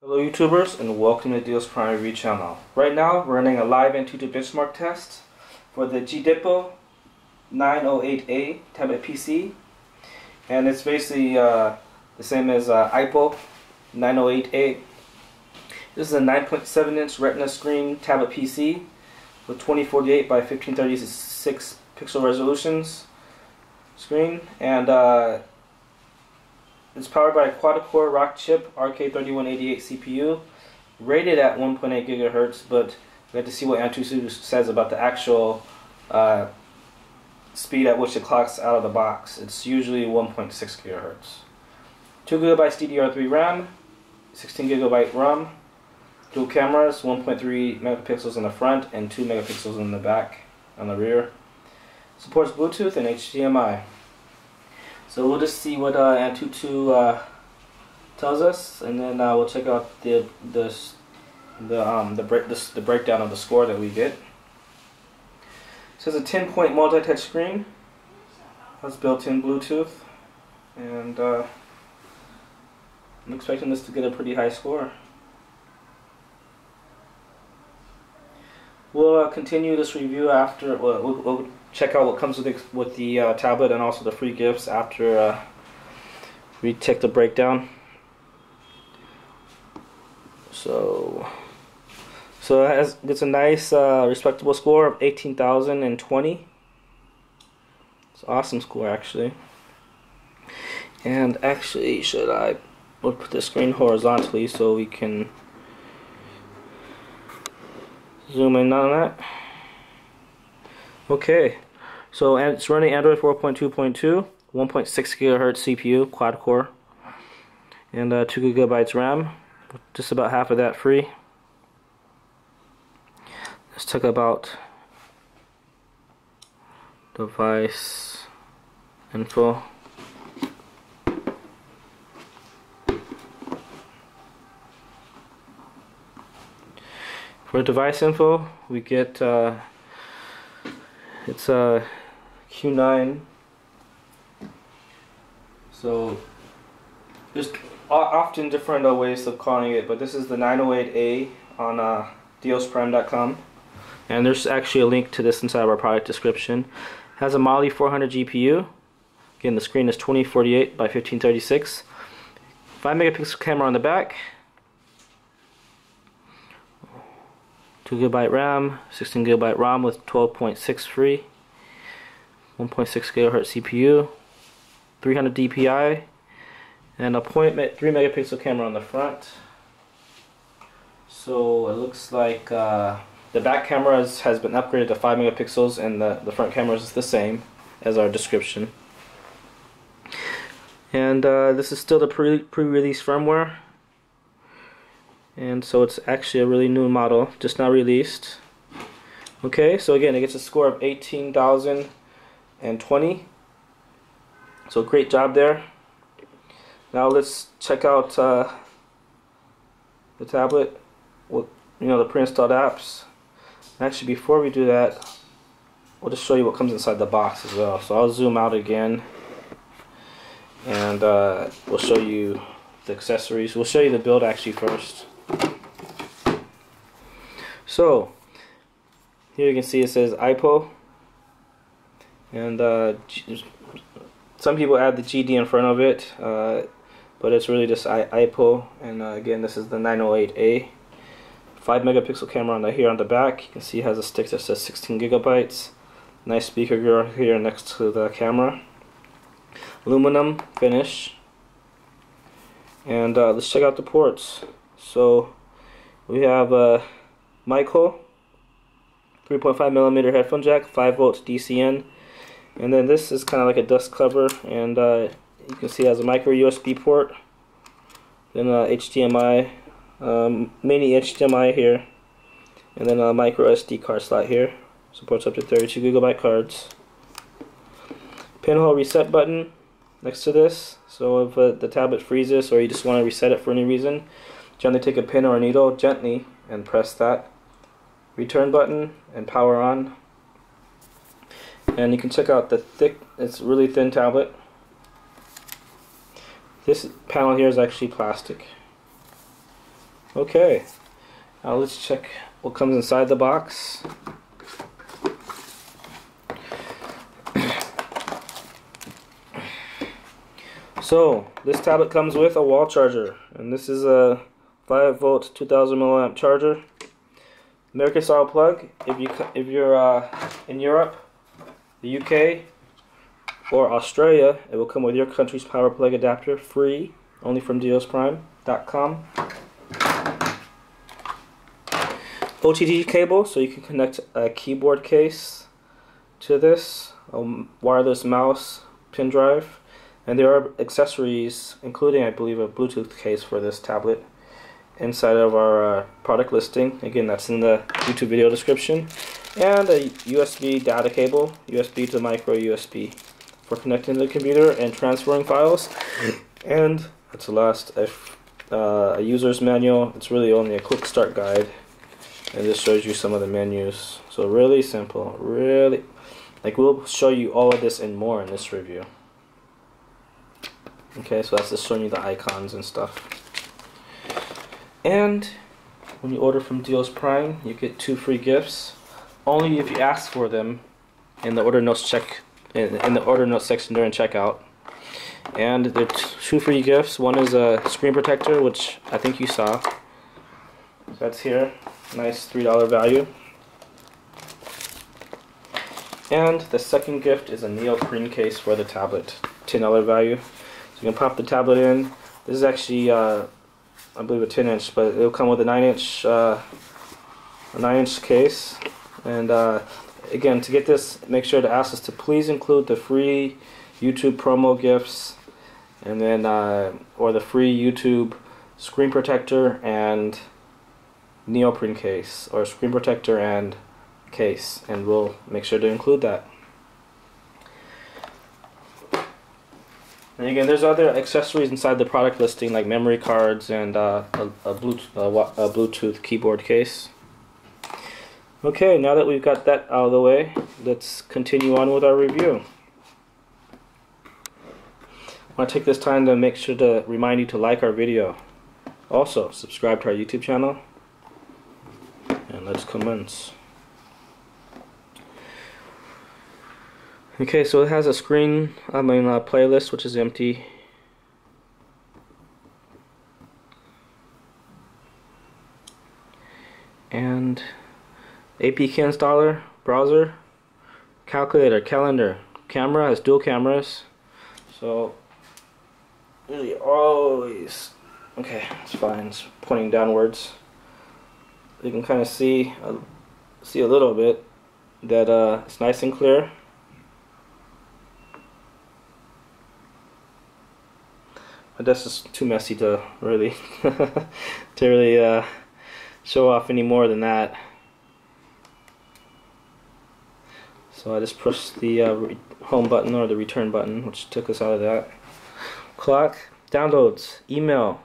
Hello YouTubers and welcome to DealsPrime Review Channel. Right now we're running a live Antutu benchmark test for the Gdippo 908A tablet PC, and it's basically the same as iPo 908A. This is a 9.7 inch retina screen tablet PC with 2048 by 1536 pixel resolutions screen, and it's powered by a quad-core Rockchip RK3188 CPU, rated at 1.8 gigahertz. But we have to see what Antutu says about the actual speed at which it clocks out of the box. It's usually 1.6 gigahertz. 2 GB DDR3 RAM, 16 GB ROM, dual cameras, 1.3 megapixels in the front and 2 megapixels in the back on the rear. Supports Bluetooth and HDMI. So we'll just see what Antutu tells us, and then we'll check out the breakdown of the score that we get. So it's a 10-point multi-touch screen. That's built-in Bluetooth, and I'm expecting this to get a pretty high score. We'll continue this review after. We'll check out what comes with the tablet and also the free gifts after we take the breakdown. So it's a nice respectable score of 18,020. It's an awesome score actually. And actually, we'll put the screen horizontally so we can zoom in on that. Okay, so it's running Android 4.2.2, 1.6 gigahertz CPU, quad core, and 2 GB RAM, just about half of that free. Let's talk about device info. For device info, we get it's a Q9. So there's often different ways of calling it, but this is the 908A on DealsPrime.com, and there's actually a link to this inside of our product description. It has a Mali 400 GPU. Again, the screen is 2048 by 1536. 5 megapixel camera on the back. 2 GB RAM, 16 GB ROM with 12.6 free, 1.6 GHz CPU, 300 DPI, and a 3 megapixel camera on the front. So it looks like the back camera has been upgraded to 5 megapixels, and the front camera is the same as our description. And this is still the pre-release firmware. And so it's actually a really new model, just now released. Okay, so again, it gets a score of 18,020. So great job there. Now let's check out the tablet with the pre-installed apps. And actually, before we do that, we'll just show you what comes inside the box as well. So I'll zoom out again, and we'll show you the accessories. We'll show you the build actually first. So here you can see it says iPo, and some people add the GD in front of it, but it's really just iPo. And again, this is the 908A. 5 megapixel camera here on the back. You can see it has a stick that says 16 GB. Nice speaker grill here next to the camera. Aluminum finish. And let's check out the ports. So we have a mic hole, 3.5mm headphone jack, 5V DCN, and then this is kind of like a dust cover, and you can see it has a micro USB port, then HDMI, mini HDMI here, and then a micro SD card slot here. Supports up to 32 GB cards. Pinhole reset button next to this, so if the tablet freezes or you just want to reset it for any reason, gently take a pin or a needle gently and press that. Return button and power on. And you can check out the it's a really thin tablet. This panel here is actually plastic. Okay, now let's check what comes inside the box. So this tablet comes with a wall charger, and this is a 5-volt 2000 mAh charger, American style plug. If you're in Europe, the UK, or Australia, it will come with your country's power plug adapter, free, only from DealsPrime.com. OTG cable, so you can connect a keyboard case to this, a wireless mouse, pin drive, and there are accessories, including, I believe, a Bluetooth case for this tablet inside of our product listing. Again, that's in the YouTube video description. And a USB data cable, USB to micro USB, for connecting to the computer and transferring files. And that's the last, a user's manual. It's really only a quick start guide, and this shows you some of the menus. So really simple, really, like, we'll show you all of this and more in this review. Okay, so that's just showing you the icons and stuff. And when you order from DealsPrime, you get 2 free gifts, only if you ask for them in the order notes section during checkout. And there are 2 free gifts. One is a screen protector, which I think you saw. That's here, nice $3 value. And the second gift is a neoprene case for the tablet, $10 value. So you can pop the tablet in. This is actually, I believe, a 10-inch, but it'll come with a 9-inch, case. And again, to get this, make sure to ask us to please include the free YouTube promo gifts, and then or the free YouTube screen protector and neoprene case, or screen protector and case, and we'll make sure to include that. And again, there's other accessories inside the product listing, like memory cards and a Bluetooth keyboard case. Okay, now that we've got that out of the way, let's continue on with our review. I want to take this time to make sure to remind you to like our video. Also, subscribe to our YouTube channel. And let's commence. Okay, so it has a screen, playlist, which is empty. And APK installer, browser, calculator, calendar, camera, has dual cameras. So really always, okay, it's fine, it's pointing downwards. You can kind of see a little bit that it's nice and clear. But that's just too messy to really show off any more than that. So I just pushed the home button, or the return button, which took us out of that. Clock, downloads, email,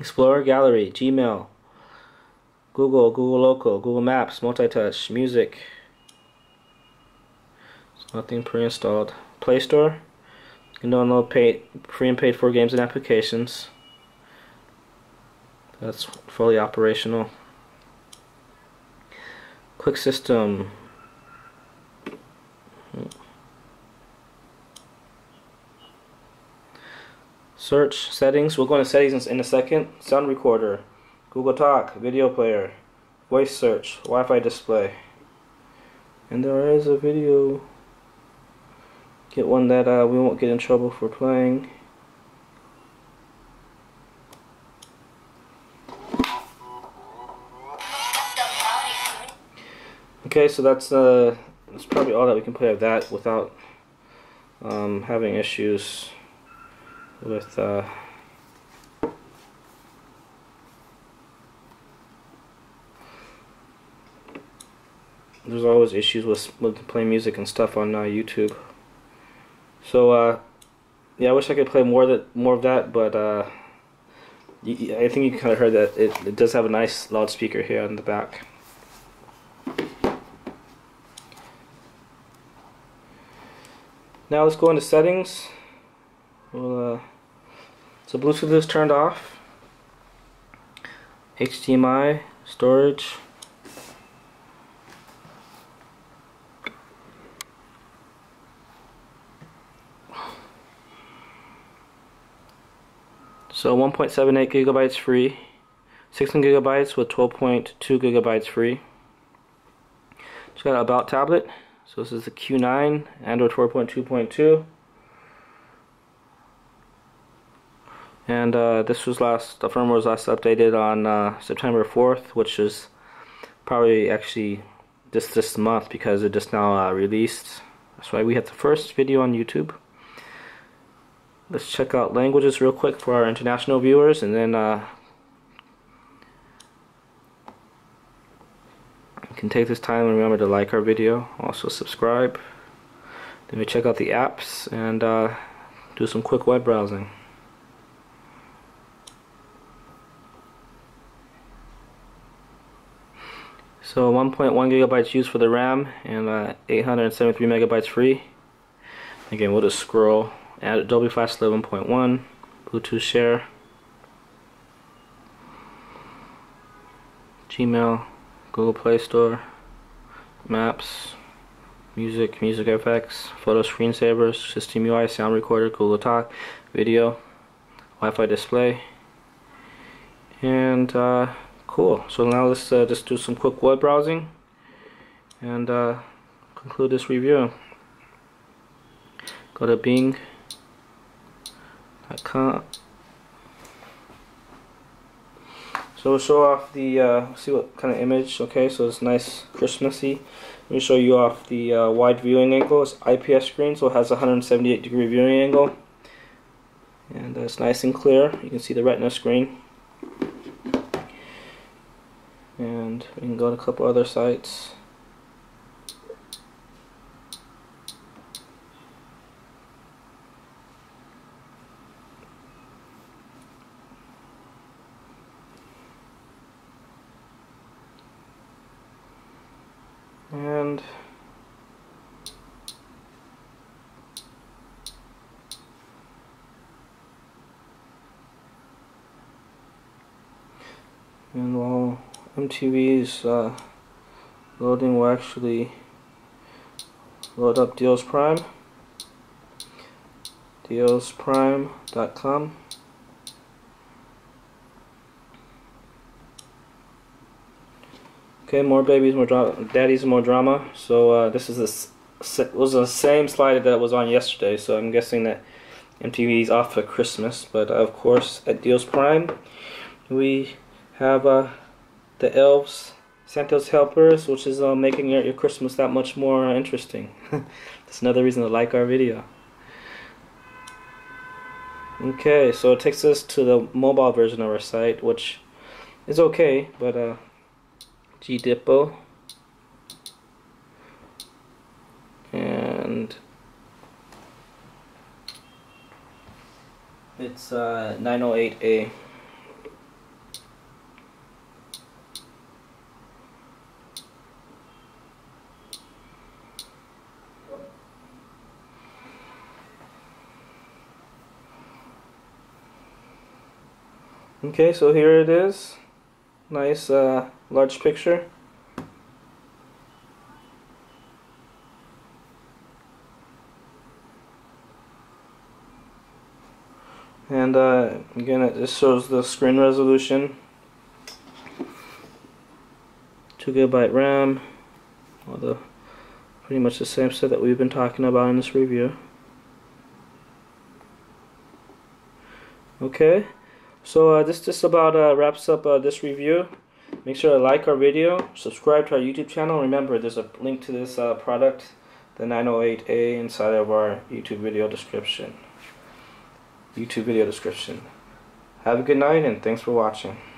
Explorer, gallery, Gmail, Google, Google Local, Google Maps, multi-touch, music. There's nothing pre-installed. Play Store, you can download free and paid for games and applications. That's fully operational. Quick system. Search, settings, we'll go into settings in a second. Sound recorder, Google Talk, video player, voice search, Wi-Fi display. And there is a video. Get one that we won't get in trouble for playing. Okay, so that's probably all that we can play of that without having issues with there's always issues with playing music and stuff on YouTube. So yeah, I wish I could play more of that, but I think you kind of heard that it does have a nice loudspeaker here on the back. Now let's go into settings. We'll, so Bluetooth is turned off. HDMI storage. So 1.78 gigabytes free, 16 gigabytes with 12.2 gigabytes free. Just got an About tablet. So this is the Q9 Android 4.2.2. And this was the firmware was last updated on September 4th, which is probably actually just this month because it just now released. That's why we had the first video on YouTube. Let's check out languages real quick for our international viewers, and then you can take this time and remember to like our video, also subscribe. Then we check out the apps and do some quick web browsing. So 1.1 gigabytes used for the RAM and 873 megabytes free. Again, we'll just scroll. Add Adobe Flash 11.1, Bluetooth Share, Gmail, Google Play Store, Maps, Music, Music FX, Photo Screensavers, System UI, Sound Recorder, Google Talk, Video, Wi-Fi Display, and cool. So now let's just do some quick web browsing and conclude this review. Go to Bing.com. So we'll show off the see what kind of image. Okay, so it's nice, Christmassy. Let me show you off the wide viewing angle. It's IPS screen, so it has 178 degree viewing angle, and it's nice and clear. You can see the Retina screen. And we can go to a couple other sites. And while MTV is loading, we'll actually load up DealsPrime. DealsPrime.com. Okay, more babies, more daddies, more drama. So this is was the same slide that was on yesterday. So I'm guessing that MTV is off for Christmas. But of course, at DealsPrime, we have the elves, Santa's helpers, which is making your Christmas that much more interesting. That's another reason to like our video. Okay, so it takes us to the mobile version of our site, which is okay, but Gdippo and it's 908A. Okay, so here it is. Nice large picture. And again, it just shows the screen resolution. 2 GB RAM. Although pretty much the same set that we've been talking about in this review. Okay. So this just about wraps up this review. Make sure to like our video, subscribe to our YouTube channel. Remember, there's a link to this product, the 908A, inside of our YouTube video description. Have a good night, and thanks for watching.